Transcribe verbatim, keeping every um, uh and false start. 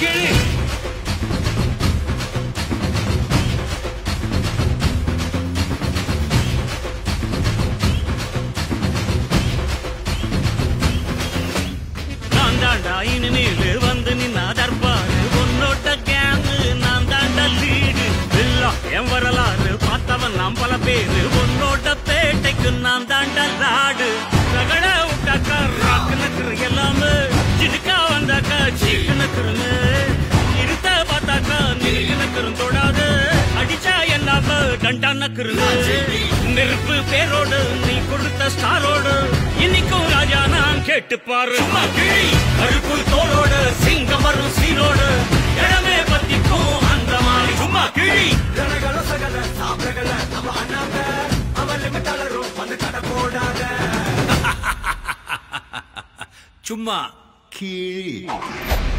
Get in! Chumma Kizhi, Arukul Toroda, Singamaru Siroda, Yadame Patiko, Andamari, Chumma Kizhi, Yanagala Sagala, Sabregala, Avanaka, Avalimatala Rope on the Katakoda, Chumma Kizhi.